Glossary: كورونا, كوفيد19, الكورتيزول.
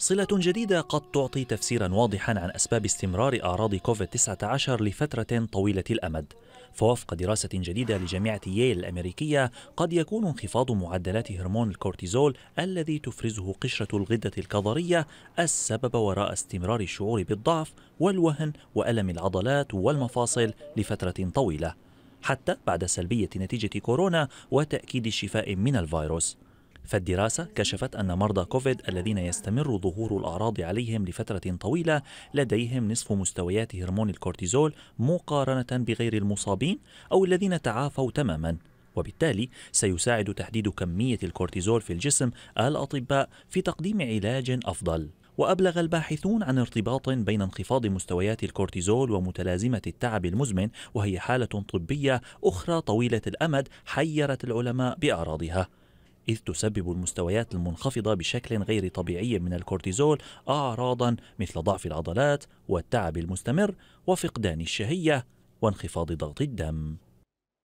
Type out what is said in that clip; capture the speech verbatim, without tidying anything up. صلة جديدة قد تعطي تفسيرا واضحا عن أسباب استمرار أعراض كوفيد تسعة عشر لفترة طويلة الأمد. فوفق دراسة جديدة لجامعة ييل الأمريكية، قد يكون انخفاض معدلات هرمون الكورتيزول الذي تفرزه قشرة الغدة الكظرية السبب وراء استمرار الشعور بالضعف والوهن وألم العضلات والمفاصل لفترة طويلة، حتى بعد سلبية نتيجة كورونا وتأكيد الشفاء من الفيروس. فالدراسة كشفت أن مرضى كوفيد الذين يستمر ظهور الأعراض عليهم لفترة طويلة لديهم نصف مستويات هرمون الكورتيزول مقارنة بغير المصابين أو الذين تعافوا تماما، وبالتالي سيساعد تحديد كمية الكورتيزول في الجسم الأطباء في تقديم علاج أفضل. وأبلغ الباحثون عن ارتباط بين انخفاض مستويات الكورتيزول ومتلازمة التعب المزمن، وهي حالة طبية أخرى طويلة الأمد حيرت العلماء بأعراضها، إذ تسبب المستويات المنخفضة بشكل غير طبيعي من الكورتيزول أعراضا مثل ضعف العضلات والتعب المستمر وفقدان الشهية وانخفاض ضغط الدم.